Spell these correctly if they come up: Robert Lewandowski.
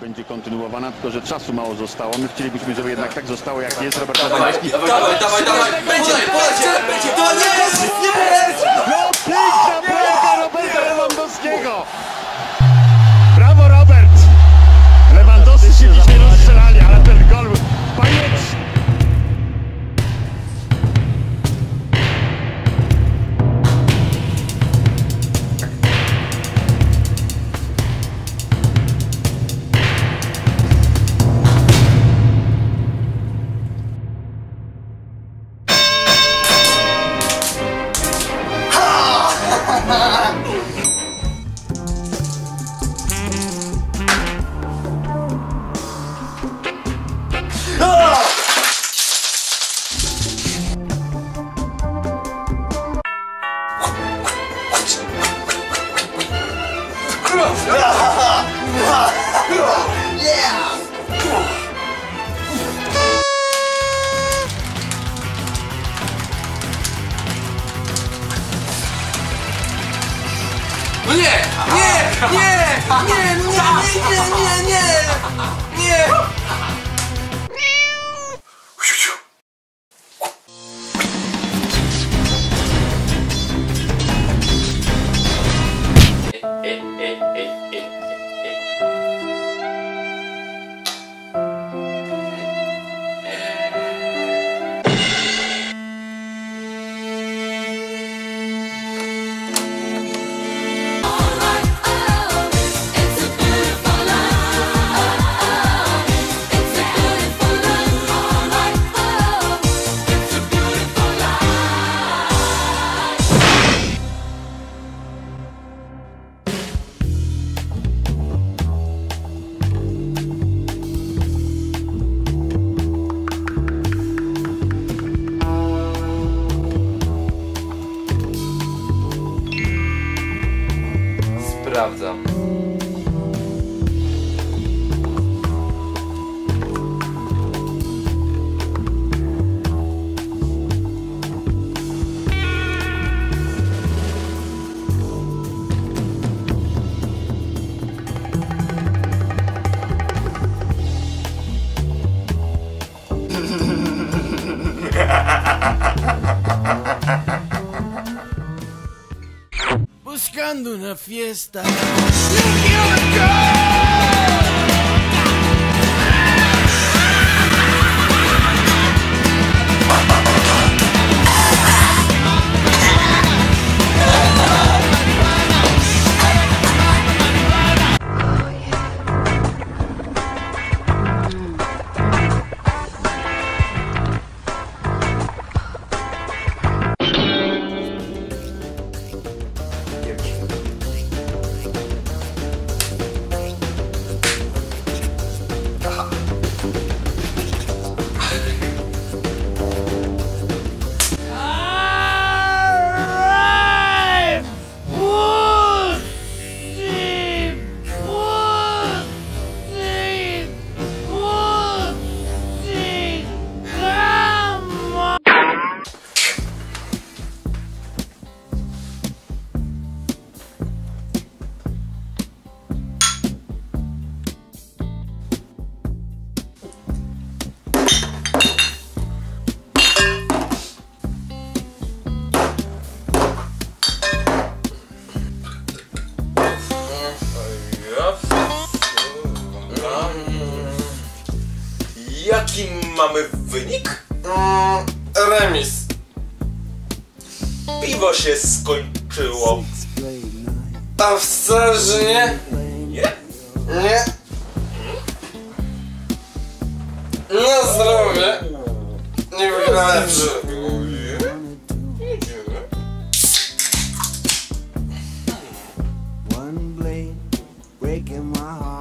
Będzie kontynuowana, tylko że czasu mało zostało. My chcielibyśmy, żeby jednak tak zostało, jak jest. Robert Lewandowski. Dawaj. Będzie. To jest! No piękna bramka Roberta Lewandowskiego. Brawo, Robert. Lewandowski się dzisiaj rozstrzelali, ale ten gol był bajeczny. Nie! Sprawdzam. Buscando una fiesta. No quiero alcohol. Jaki mamy wynik? Remis. Piwo się skończyło. A wcale, że nie? Nie. Na zdrowie. Nie wygląda lepszy. One blade breaking my heart.